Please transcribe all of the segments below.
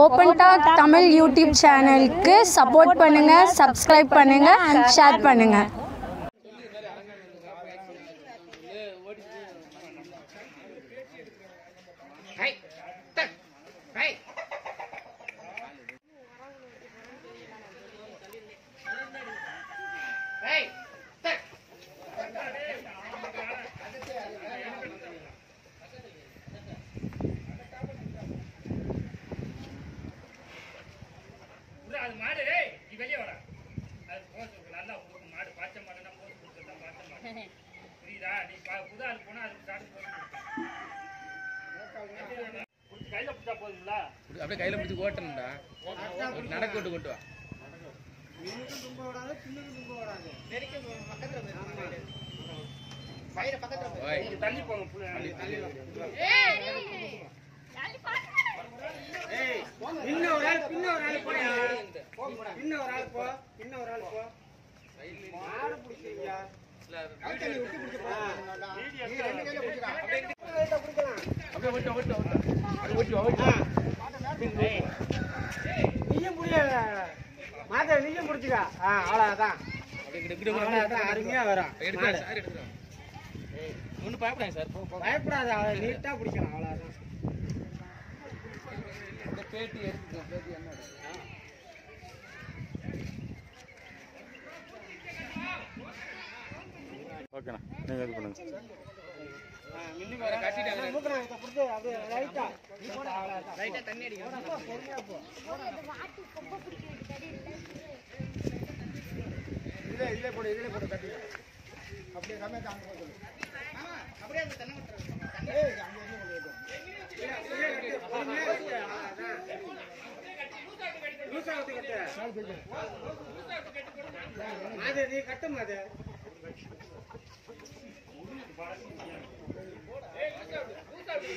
Open talk Tamil YouTube channel के support पनेंगा, subscribe पनेंगा, शेयर पनेंगा। अपने कई लोग बिल्कुल ओटन ना, नारक कोट कोट वाला। मेरे को तुम बोला था, चिन्नू को तुम बोला था। मेरे के पकड़ रहे हैं, भाई रे पकड़ रहे हैं। ये ताली पालो पुरे, ताली पालो। ताली पालो। पिन्ना वाला पड़ा, पिन्ना वाला पड़ा। मार पुरी यार, अबे उठ पुरी पड़ा। ये रेंडे कई लोग पुरी का, अबे उठ நீயும் புரியல மாதா நீயும் புரிஞ்சுடா அவ்ளோதான் அவ்ளோதான் அருமையா வரும் எடுங்க சார் எடுங்க ஏய் ஒண்ணு பயப்படாத சார் பயப்படாத நீட்டா புடிக்கலாம் அவ்ளோதான் இந்த பேட்டி எடுத்துங்க பேட்டி என்ன ஓகேண்ணா நீங்க இது பண்ணுங்க மின்னி வர கட்டிட்டாங்க மூக்குறாங்க இத புடிச்சு அப்படியே ரைட்டா நீ போடா ரைட்டா தண்ணி அடிங்க பொறுமையா போ இது வாட்டி கொம்ப பிடிக்க வேண்டியது இல்ல இல்ல போடு கட்டி அப்படியே கம்மே தாங்க சொல்லு ஆமா அப்படியே அந்த தண்ணி விட்டுறாங்க ஏய் அங்க என்ன பண்ணுது அப்படியே கட்டி லூசா கட்டி மாதே நீ கட்டு மாதே मुझे वीडियो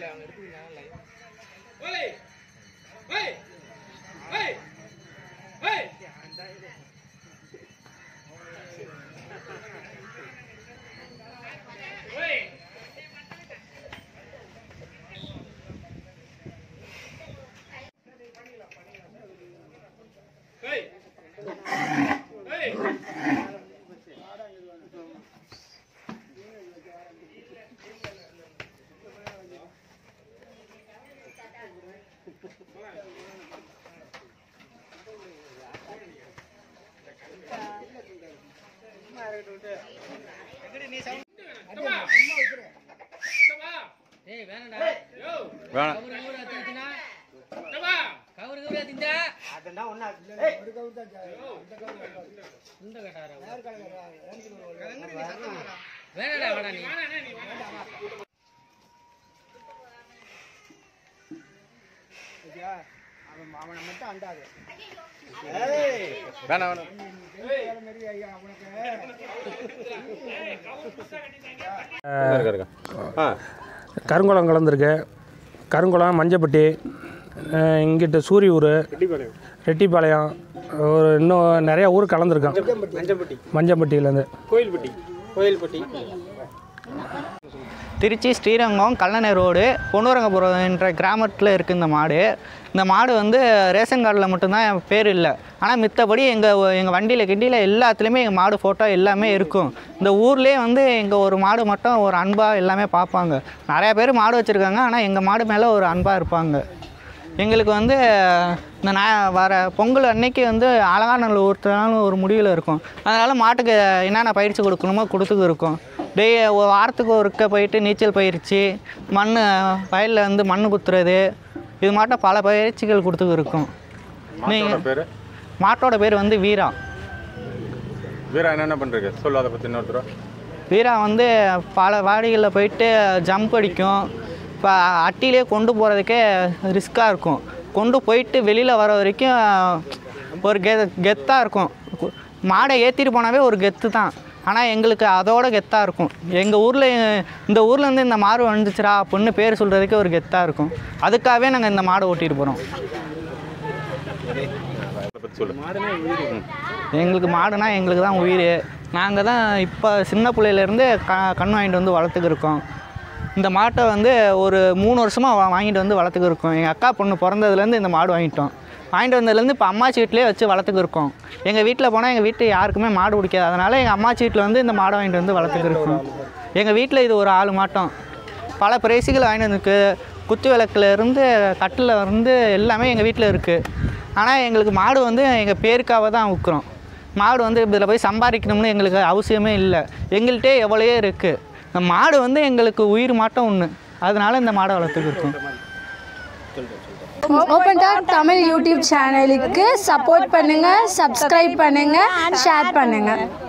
ले आऊंगा तू ना लाइव ओले हे கருங்குளம் கலந்துருக்கேன் கருங்குளம் மஞ்சப்பட்டி இங்கிட்ட சூரியூர் ரெட்டிப்பாளையம் ஒரு இன்னும் நிறைய ஊர் கலந்துருக்கான் மஞ்சப்பட்டியிலேருந்து கோயில்பட்டி திருச்சி ஸ்ரீரங்கம் கல்லணை ரோடு பொன்னூரங்கபுரம் என்ற கிராமத்தில் இருக்குது இந்த மாடு. இந்த மாடு வந்து ரேஷன் கார்டில் மட்டும்தான் என் பேர் இல்லை, ஆனால் மித்தபடி எங்கள் வண்டியில் கிண்டியில் எல்லாத்துலேயுமே எங்கள் மாடு ஃபோட்டோ எல்லாமே இருக்கும். இந்த ஊர்லேயே வந்து எங்கள் ஒரு மாடு மட்டும் ஒரு அன்பாக எல்லாமே பார்ப்பாங்க. நிறையா பேர் மாடு வச்சுருக்காங்க, ஆனால் எங்கள் மாடு மேலே ஒரு அன்பாக இருப்பாங்க. எங்களுக்கு வந்து இந்த வர பொங்கல் அன்னைக்கு வந்து அழகானல் ஒருத்தனாலும் ஒரு முடிவில் இருக்கும். அதனால் மாட்டுக்கு என்னென்ன பயிற்சி கொடுக்கணுமோ கொடுத்துக்கு இருக்கும். வாரத்துக்கு ஒருக்க போயிட்டு நீச்சல் பயிற்சி, மண் வயலில் வந்து மண் குத்துறது, இது மாட்டம் பல பயிற்சிகள் கொடுத்துக்கு இருக்கும். நீங்கள் மாட்டோட பேர் வந்து வீரா. வீரா என்னென்ன பண்ணுறது சொல்லு அதை பற்றி இன்னொருத்தர. வீரா வந்து பல வாடிகளில் போயிட்டு ஜம்ப் அடிக்கும். இப்போ அட்டிலே கொண்டு போகிறதுக்கே ரிஸ்க்காக இருக்கும். கொண்டு போயிட்டு வெளியில் வர வரைக்கும் ஒரு கெத்தாக இருக்கும். மாடை ஏற்றிட்டு போனாவே ஒரு கெத்து தான், ஆனால் எங்களுக்கு அதோட கெத்தாக இருக்கும். எங்கள் ஊரில் இந்த ஊர்லேருந்து இந்த மாடு வந்துச்சுரா அப்படின்னு பேர் சொல்கிறதுக்கே ஒரு கெத்தாக இருக்கும். அதுக்காகவே நாங்கள் இந்த மாடை ஓட்டிகிட்டு போகிறோம். எங்களுக்கு மாடுனா எங்களுக்கு தான் உயிர். நாங்கள் தான் இப்போ சின்ன பிள்ளையிலேருந்து கண் வாங்கிட்டு வந்து வளர்த்துக்கிருக்கோம். இந்த மாட்டை வந்து ஒரு 3 வருஷமாக வாங்கிட்டு வந்து வளர்த்துக்கிருக்கோம். எங்கள் அக்கா பொண்ணு பிறந்ததுலேருந்து இந்த மாடு வாங்கிட்டு வந்ததுலேருந்து இப்போ அம்மாச்சி வீட்டிலே வச்சு வளர்த்துக்கிருக்கோம். எங்கள் வீட்டில் போனால் எங்கள் வீட்டு யாருக்குமே மாடு பிடிக்காது, அதனால் எங்கள் அம்மாச்சி வீட்டில் வந்து இந்த மாடை வாங்கிட்டு வந்து வளர்த்துக்கிருக்கோம். எங்கள் வீட்டில் இது ஒரு ஆள் மாட்டோம். பல பிரைஸுகள் வாங்கிட்டு வந்துருக்கு. குத்து விளக்குலேருந்து கட்டில் இருந்து எல்லாமே எங்கள் வீட்டில் இருக்குது. ஆனால் எங்களுக்கு மாடு வந்து எங்கள் பேருக்காக தான் விற்கிறோம். மாடு வந்து இதில் போய் சம்பாதிக்கணும்னு எங்களுக்கு அவசியமே இல்லை. எங்கள்கிட்டே எவ்வளோ இருக்குது. இந்த மாடு வந்து எங்களுக்கு உயிர் மாட்டம் ஒன்று, அதனால இந்த மாடை வளர்த்துக்கிருக்கோம். ஓப்பன் டாக் தமிழ் யூடியூப் சேனலுக்கு சப்போர்ட் பண்ணுங்கள், சப்ஸ்கிரைப் பண்ணுங்கள், ஷேர் பண்ணுங்கள்.